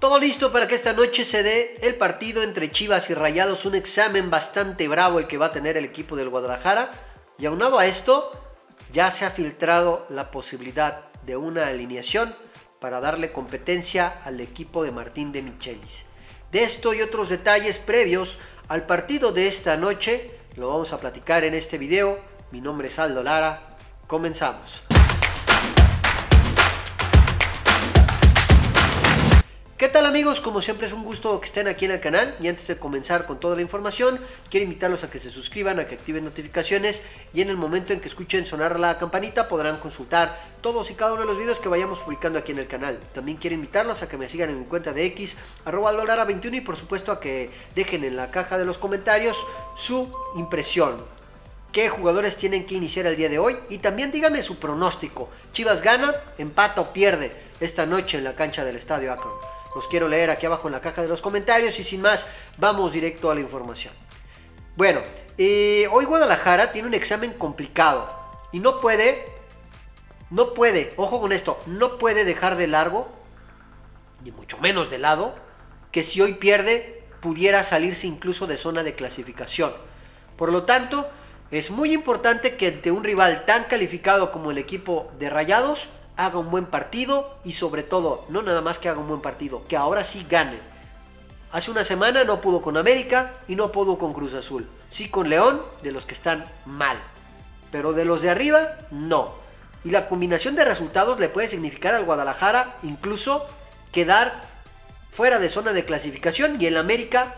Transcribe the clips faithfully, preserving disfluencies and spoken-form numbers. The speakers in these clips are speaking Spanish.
Todo listo para que esta noche se dé el partido entre Chivas y Rayados, un examen bastante bravo el que va a tener el equipo del Guadalajara. Y aunado a esto, ya se ha filtrado la posibilidad de una alineación para darle competencia al equipo de Martín Demichelis. De esto y otros detalles previos al partido de esta noche lo vamos a platicar en este video. Mi nombre es Aldo Lara, comenzamos. ¿Qué tal amigos? Como siempre es un gusto que estén aquí en el canal y antes de comenzar con toda la información quiero invitarlos a que se suscriban, a que activen notificaciones y en el momento en que escuchen sonar la campanita podrán consultar todos y cada uno de los videos que vayamos publicando aquí en el canal. También quiero invitarlos a que me sigan en mi cuenta de X, arroba aldo lara veintiuno, y por supuesto a que dejen en la caja de los comentarios su impresión. ¿Qué jugadores tienen que iniciar el día de hoy? Y también díganme su pronóstico. ¿Chivas gana, empata o pierde esta noche en la cancha del Estadio Akron? Los quiero leer aquí abajo en la caja de los comentarios y sin más, vamos directo a la información. Bueno, eh, hoy Guadalajara tiene un examen complicado y no puede, no puede, ojo con esto, no puede dejar de largo, ni mucho menos de lado, que si hoy pierde pudiera salirse incluso de zona de clasificación. Por lo tanto, es muy importante que ante un rival tan calificado como el equipo de Rayados, haga un buen partido y sobre todo, no nada más que haga un buen partido, que ahora sí gane. Hace una semana no pudo con América y no pudo con Cruz Azul. Sí con León, de los que están mal, pero de los de arriba, no. Y la combinación de resultados le puede significar al Guadalajara incluso quedar fuera de zona de clasificación y el América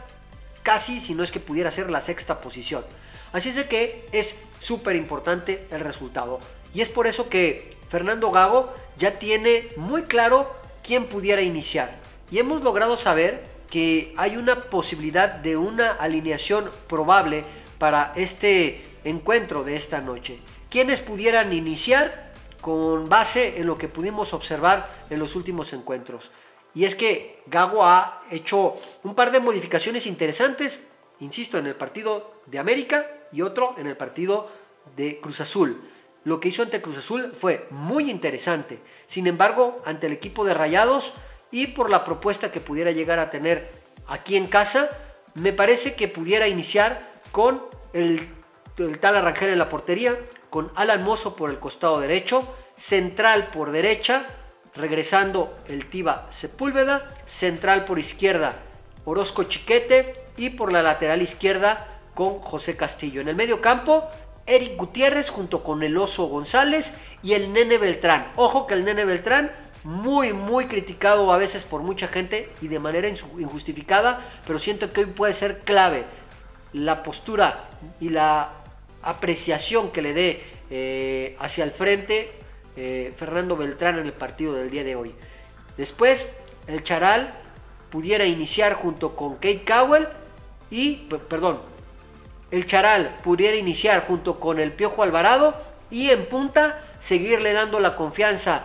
casi, si no es que pudiera ser la sexta posición. Así es de que es súper importante el resultado. Y es por eso que Fernando Gago ya tiene muy claro quién pudiera iniciar. Y hemos logrado saber que hay una posibilidad de una alineación probable para este encuentro de esta noche. ¿Quiénes pudieran iniciar? Con base en lo que pudimos observar en los últimos encuentros. Y es que Gago ha hecho un par de modificaciones interesantes, insisto, en el partido de América y otro en el partido de Cruz Azul. Lo que hizo ante Cruz Azul fue muy interesante. Sin embargo, ante el equipo de Rayados y por la propuesta que pudiera llegar a tener aquí en casa, me parece que pudiera iniciar con el, el tal Arangel en la portería, con Alan Mozo por el costado derecho, central por derecha, regresando el Tiva Sepúlveda, central por izquierda Orozco Chiquete y por la lateral izquierda con José Castillo. En el medio campo, Eric Gutiérrez junto con el Oso González y el Nene Beltrán. Ojo que el Nene Beltrán, muy muy criticado a veces por mucha gente y de manera injustificada, pero siento que hoy puede ser clave la postura y la apreciación que le dé eh, hacia el frente eh, Fernando Beltrán en el partido del día de hoy. Después el Charal pudiera iniciar junto con Kate Cowell y, perdón, el Charal pudiera iniciar junto con el Piojo Alvarado y en punta seguirle dando la confianza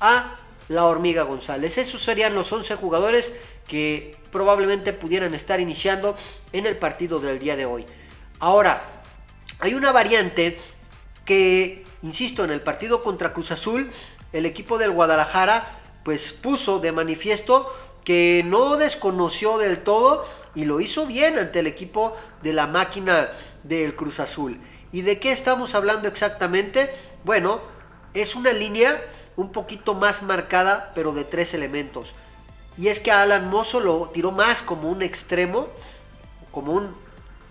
a la Hormiga González. Esos serían los once jugadores que probablemente pudieran estar iniciando en el partido del día de hoy. Ahora, hay una variante que, insisto, en el partido contra Cruz Azul, el equipo del Guadalajara pues puso de manifiesto que no desconoció del todo y lo hizo bien ante el equipo de la máquina del Cruz Azul. ¿Y de qué estamos hablando exactamente? Bueno, es una línea un poquito más marcada, pero de tres elementos. Y es que a Alan Mozo lo tiró más como un extremo, como un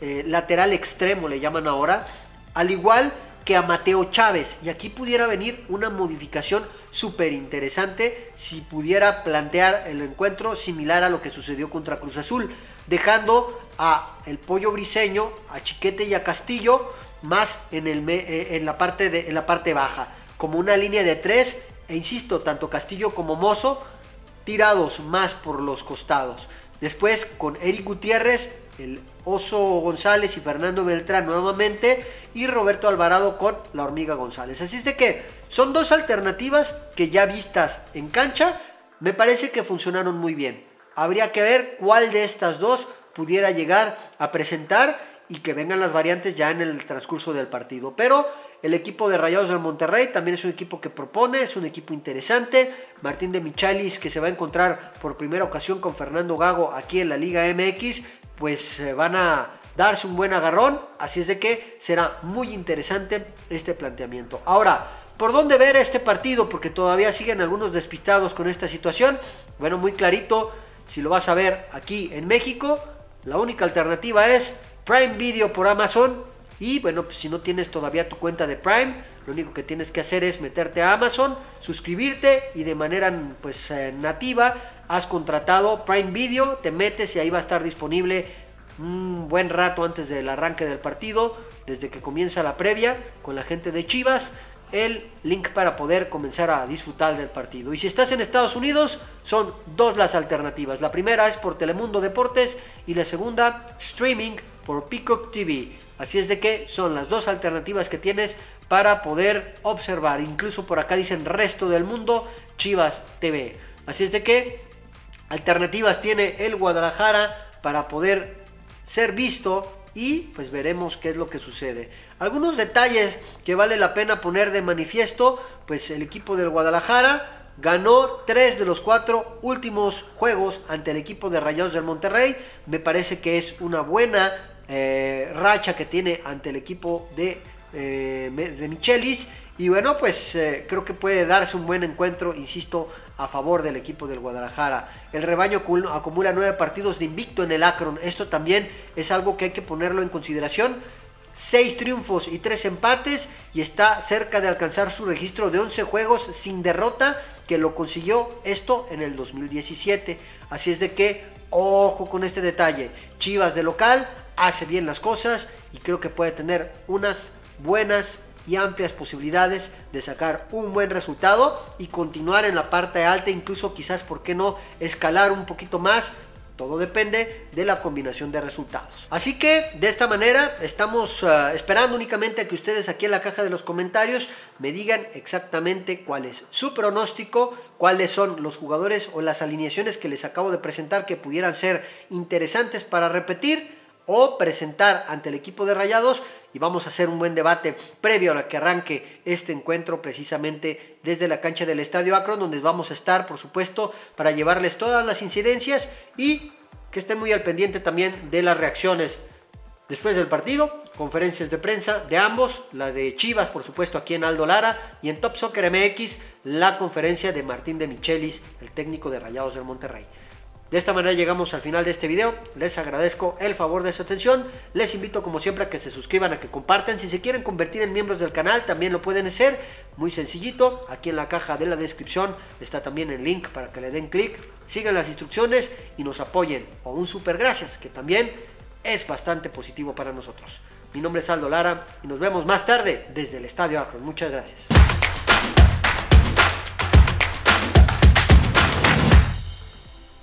eh, lateral extremo le llaman ahora, al igual que a Mateo Chávez. Y aquí pudiera venir una modificación súper interesante si pudiera plantear el encuentro similar a lo que sucedió contra Cruz Azul, dejando a el Pollo Briseño, a Chiquete y a Castillo más en, el, en, la parte de, en la parte baja, como una línea de tres, e insisto, tanto Castillo como Mozo tirados más por los costados. Después con Eric Gutiérrez, el Oso González y Fernando Beltrán nuevamente, y Roberto Alvarado con la Hormiga González. Así es de que son dos alternativas que ya vistas en cancha, me parece que funcionaron muy bien. Habría que ver cuál de estas dos pudiera llegar a presentar y que vengan las variantes ya en el transcurso del partido. Pero El equipo de Rayados del Monterrey también es un equipo que propone, es un equipo interesante. Martín Demichelis, que se va a encontrar por primera ocasión con Fernando Gago aquí en la Liga M X, pues van a darse un buen agarrón, así es de que será muy interesante este planteamiento. Ahora, ¿por dónde ver este partido? Porque todavía siguen algunos despistados con esta situación. Bueno, muy clarito, si lo vas a ver aquí en México, la única alternativa es Prime Video por Amazon. Y bueno, pues si no tienes todavía tu cuenta de Prime, lo único que tienes que hacer es meterte a Amazon, suscribirte y de manera pues eh, nativa has contratado Prime Video, te metes y ahí va a estar disponible un buen rato antes del arranque del partido, desde que comienza la previa con la gente de Chivas, el link para poder comenzar a disfrutar del partido. Y si estás en Estados Unidos, son dos las alternativas. La primera es por Telemundo Deportes y la segunda, streaming por Peacock T V. Así es de que son las dos alternativas que tienes para poder observar. Incluso por acá dicen resto del mundo, Chivas T V. Así es de que alternativas tiene el Guadalajara para poder ser visto y pues veremos qué es lo que sucede. Algunos detalles que vale la pena poner de manifiesto, pues el equipo del Guadalajara ganó tres de los cuatro últimos juegos ante el equipo de Rayados del Monterrey. Me parece que es una buena eh, racha que tiene ante el equipo de, eh, de Michelis. Y bueno, pues eh, creo que puede darse un buen encuentro, insisto, a favor del equipo del Guadalajara. El rebaño acumula nueve partidos de invicto en el Akron. Esto también es algo que hay que ponerlo en consideración. Seis triunfos y tres empates y está cerca de alcanzar su registro de once juegos sin derrota, que lo consiguió esto en el dos mil diecisiete. Así es de que, ojo con este detalle, Chivas de local hace bien las cosas y creo que puede tener unas buenas y amplias posibilidades de sacar un buen resultado y continuar en la parte alta, incluso quizás, ¿por qué no?, escalar un poquito más. Todo depende de la combinación de resultados. Así que de esta manera estamos uh, esperando únicamente a que ustedes aquí en la caja de los comentarios me digan exactamente cuál es su pronóstico, cuáles son los jugadores o las alineaciones que les acabo de presentar que pudieran ser interesantes para repetir o presentar ante el equipo de Rayados, y vamos a hacer un buen debate previo a la que arranque este encuentro precisamente desde la cancha del Estadio Akron, donde vamos a estar, por supuesto, para llevarles todas las incidencias y que estén muy al pendiente también de las reacciones después del partido, conferencias de prensa de ambos, la de Chivas, por supuesto, aquí en Aldo Lara, y en Top Soccer M X, la conferencia de Martín Demichelis, el técnico de Rayados del Monterrey. De esta manera llegamos al final de este video, les agradezco el favor de su atención, les invito como siempre a que se suscriban, a que compartan, si se quieren convertir en miembros del canal también lo pueden hacer, muy sencillito, aquí en la caja de la descripción está también el link para que le den clic, sigan las instrucciones y nos apoyen, o un super gracias que también es bastante positivo para nosotros. Mi nombre es Aldo Lara y nos vemos más tarde desde el Estadio Akron, muchas gracias.